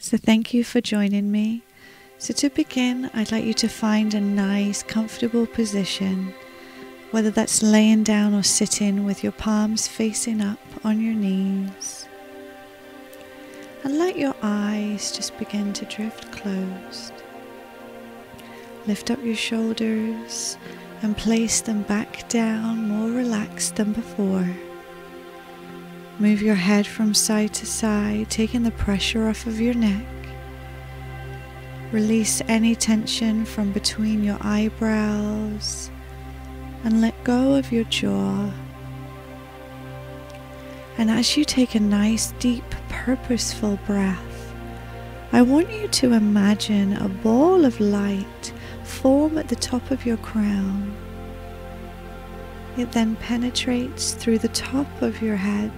So thank you for joining me. So to begin, I'd like you to find a nice, comfortable position, whether that's laying down or sitting, with your palms facing up on your knees. And let your eyes just begin to drift closed. Lift up your shoulders and place them back down, more relaxed than before. Move your head from side to side, taking the pressure off of your neck. Release any tension from between your eyebrows and let go of your jaw. And as you take a nice, deep, purposeful breath, I want you to imagine a ball of light form at the top of your crown. It then penetrates through the top of your head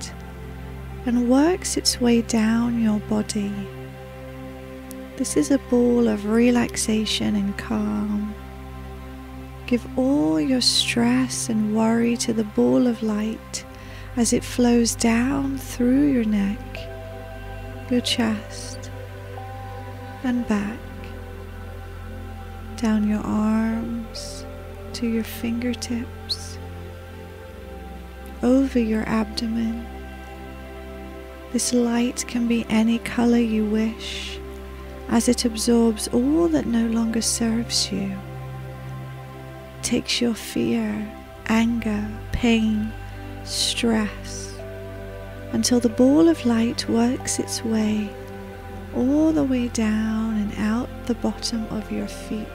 and works its way down your body. This is a ball of relaxation and calm. Give all your stress and worry to the ball of light as it flows down through your neck, your chest, and back, down your arms, to your fingertips, over your abdomen. This light can be any color you wish, as it absorbs all that no longer serves you. It takes your fear, anger, pain, stress, until the ball of light works its way all the way down and out the bottom of your feet.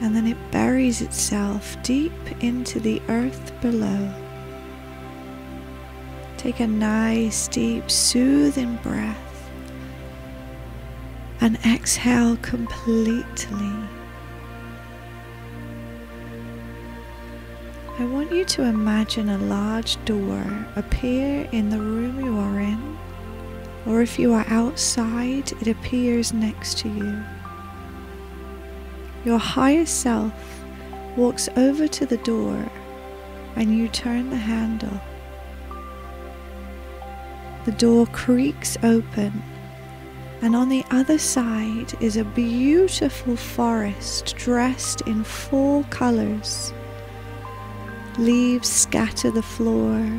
And then it buries itself deep into the earth below. Take a nice, deep, soothing breath and exhale completely. I want you to imagine a large door appear in the room you are in, or if you are outside, it appears next to you. Your higher self walks over to the door and you turn the handle. The door creaks open, and on the other side is a beautiful forest dressed in full colors. Leaves scatter the floor.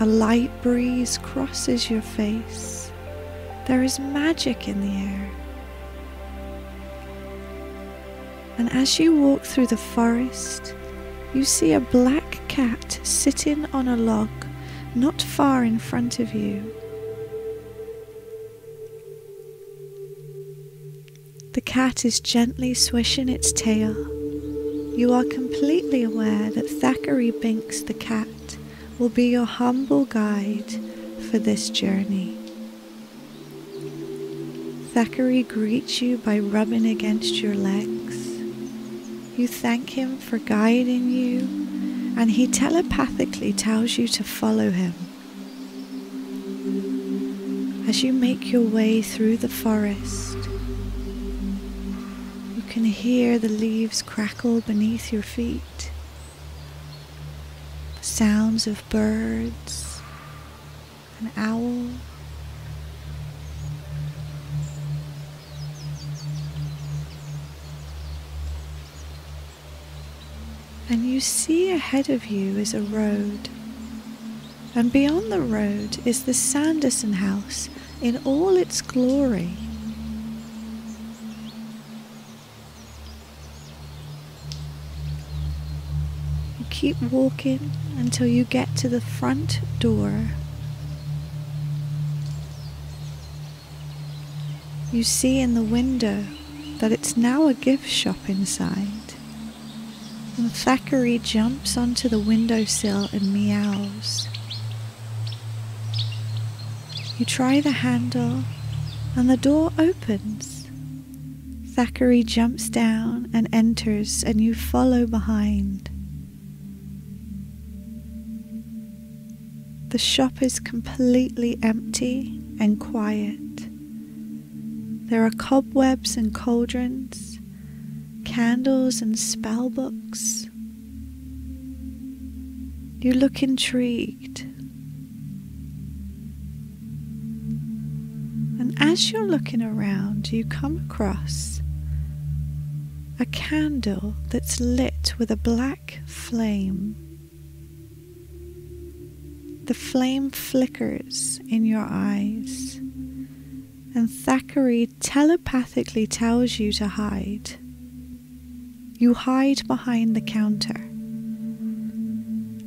A light breeze crosses your face. There is magic in the air. And as you walk through the forest, you see a black cat sitting on a log not far in front of you. The cat is gently swishing its tail. You are completely aware that Thackery Binx the cat will be your humble guide for this journey. Thackery greets you by rubbing against your legs. You thank him for guiding you, and he telepathically tells you to follow him. As you make your way through the forest, you can hear the leaves crackle beneath your feet, the sounds of birds, an owl. And you see ahead of you is a road, and beyond the road is the Sanderson House in all its glory. Keep walking until you get to the front door. You see in the window that it's now a gift shop inside, and Thackery jumps onto the windowsill and meows. You try the handle and the door opens. Thackery jumps down and enters, and you follow behind. The shop is completely empty and quiet. There are cobwebs and cauldrons, candles and spell books. You look intrigued. as you're looking around, you come across a candle that's lit with a black flame. The flame flickers in your eyes, and Thackery telepathically tells you to hide. You hide behind the counter,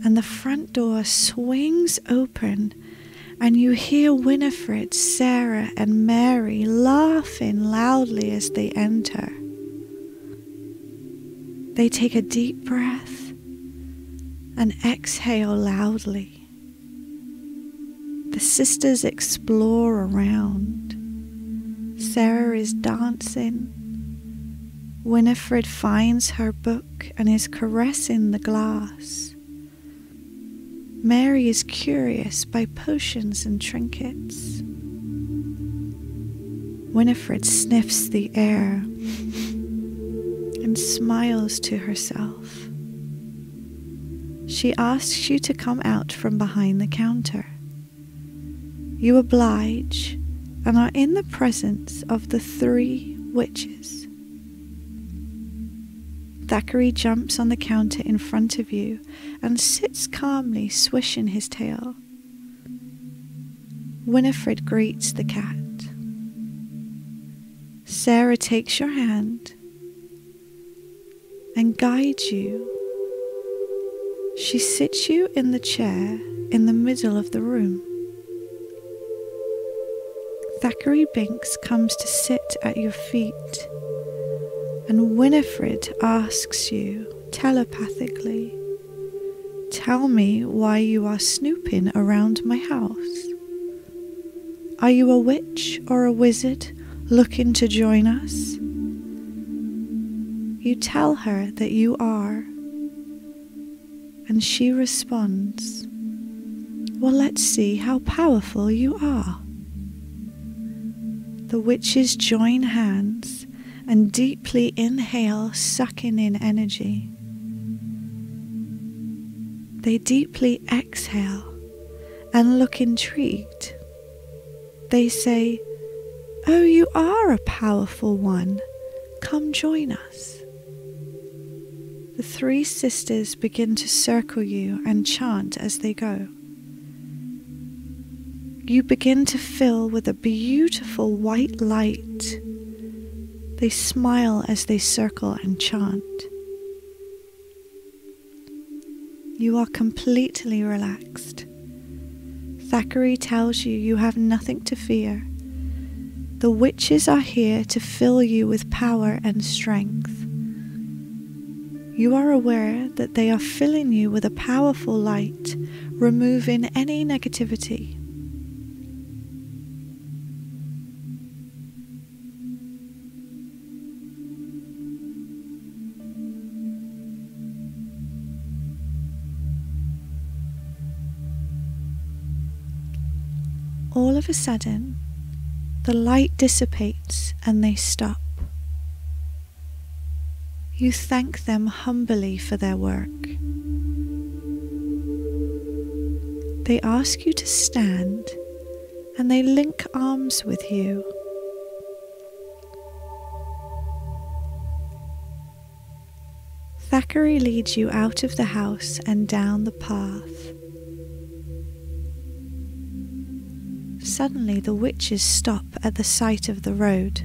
and the front door swings open, and you hear Winifred, Sarah, and Mary laughing loudly as they enter. They take a deep breath and exhale loudly. The sisters explore around. Sarah is dancing. Winifred finds her book and is caressing the glass. Mary is curious by potions and trinkets. Winifred sniffs the air and smiles to herself. She asks you to come out from behind the counter. You oblige and are in the presence of the three witches. Thackery jumps on the counter in front of you and sits calmly, swishing his tail. Winifred greets the cat. Sarah takes your hand and guides you. She sits you in the chair in the middle of the room. Thackery Binx comes to sit at your feet, and Winifred asks you telepathically, "Tell me why you are snooping around my house. Are you a witch or a wizard looking to join us?" You tell her that you are, and she responds, "Well, let's see how powerful you are." The witches join hands and deeply inhale, sucking in energy. They deeply exhale and look intrigued. They say, "Oh, you are a powerful one. Come join us." The three sisters begin to circle you and chant as they go. You begin to fill with a beautiful white light. They smile as they circle and chant. You are completely relaxed. Thackery tells you you have nothing to fear. The witches are here to fill you with power and strength. You are aware that they are filling you with a powerful light, removing any negativity. All of a sudden, the light dissipates and they stop. You thank them humbly for their work. They ask you to stand and they link arms with you. Thackery leads you out of the house and down the path. Suddenly the witches stop at the sight of the road.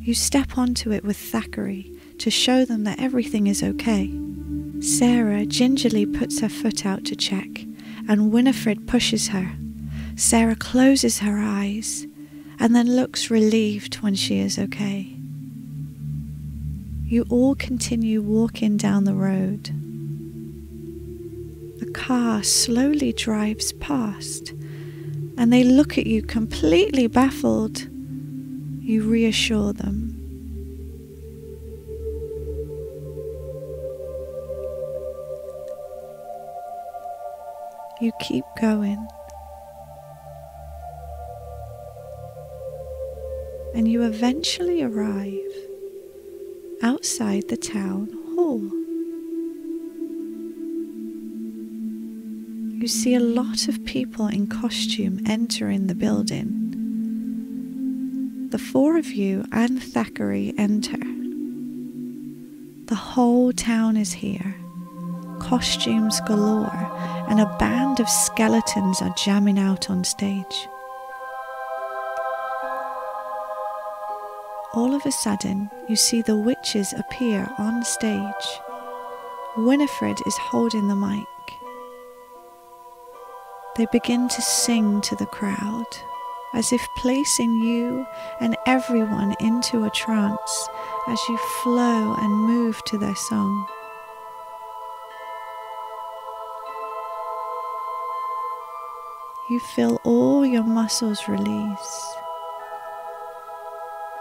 You step onto it with Thackery to show them that everything is okay. Sarah gingerly puts her foot out to check, and Winifred pushes her. Sarah closes her eyes and then looks relieved when she is okay. You all continue walking down the road. The car slowly drives past, and they look at you completely baffled. You reassure them. You keep going, and you eventually arrive outside the town hall. you see a lot of people in costume entering the building. The four of you and Thackery enter. The whole town is here, costumes galore, and a band of skeletons are jamming out on stage. All of a sudden, you see the witches appear on stage. Winifred is holding the mic. They begin to sing to the crowd, as if placing you and everyone into a trance as you flow and move to their song. You feel all your muscles release.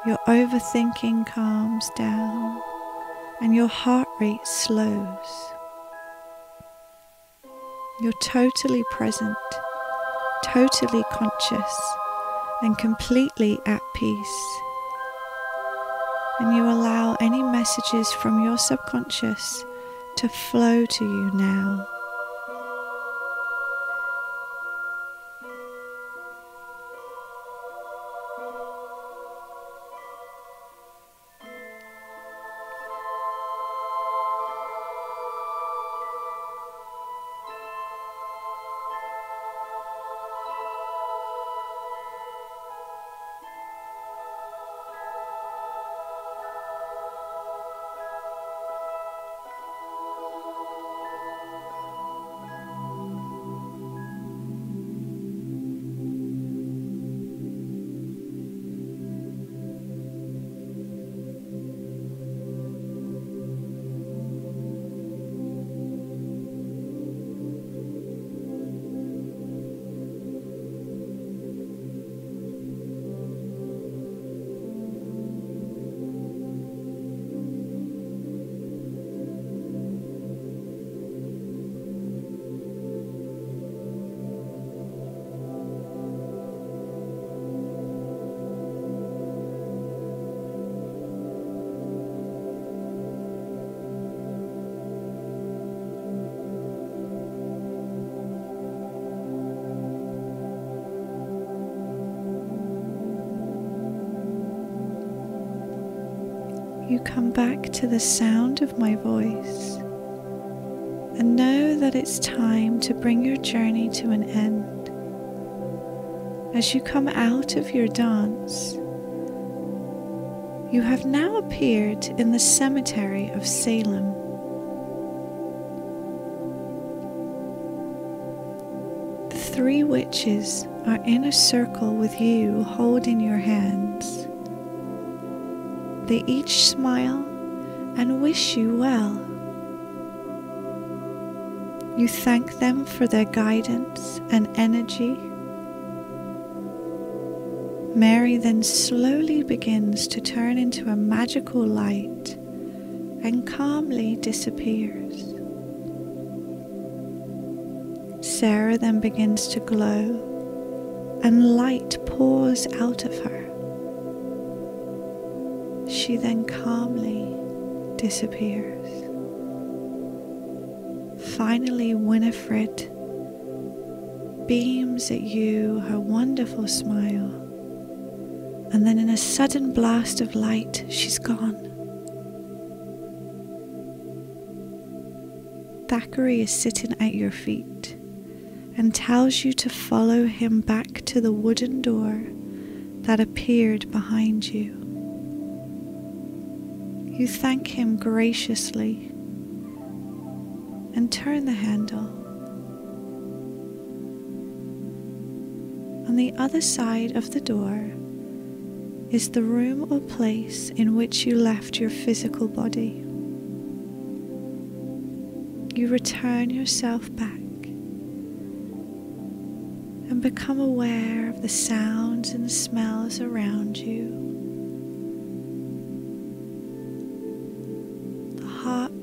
Your overthinking calms down and your heart rate slows. You're totally present, totally conscious, and completely at peace. And you allow any messages from your subconscious to flow to you now. You come back to the sound of my voice and know that it's time to bring your journey to an end. As you come out of your dance, you have now appeared in the cemetery of Salem. The three witches are in a circle with you holding your hands. They each smile and wish you well. You thank them for their guidance and energy. Mary then slowly begins to turn into a magical light and calmly disappears. Sarah then begins to glow and light pours out of her. She then calmly disappears. Finally, Winifred beams at you her wonderful smile, and then in a sudden blast of light, she's gone. Thackery is sitting at your feet and tells you to follow him back to the wooden door that appeared behind you. You thank him graciously and turn the handle. On the other side of the door is the room or place in which you left your physical body. You return yourself back and become aware of the sounds and smells around you.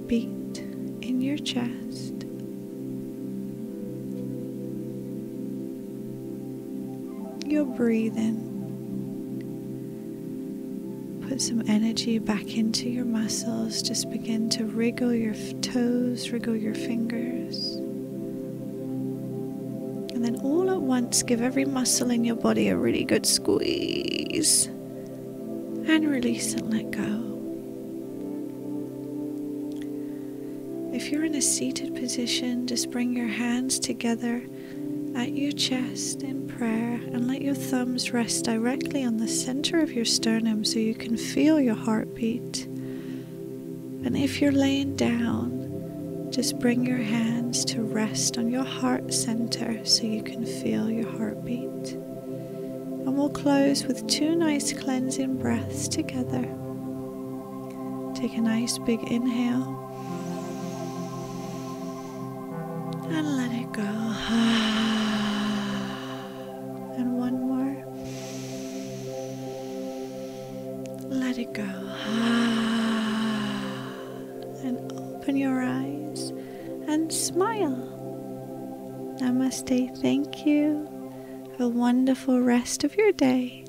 Beat in your chest. You're breathing. Put some energy back into your muscles. Just begin to wriggle your toes, wriggle your fingers. and then all at once give every muscle in your body a really good squeeze and release and let go. If you're in a seated position, just bring your hands together at your chest in prayer and let your thumbs rest directly on the center of your sternum so you can feel your heartbeat. And if you're laying down, just bring your hands to rest on your heart center so you can feel your heartbeat. And we'll close with two nice cleansing breaths together. Take a nice big inhale and let it go. And one more. Let it go. And open your eyes and smile. Namaste. Thank you. Have a wonderful rest of your day.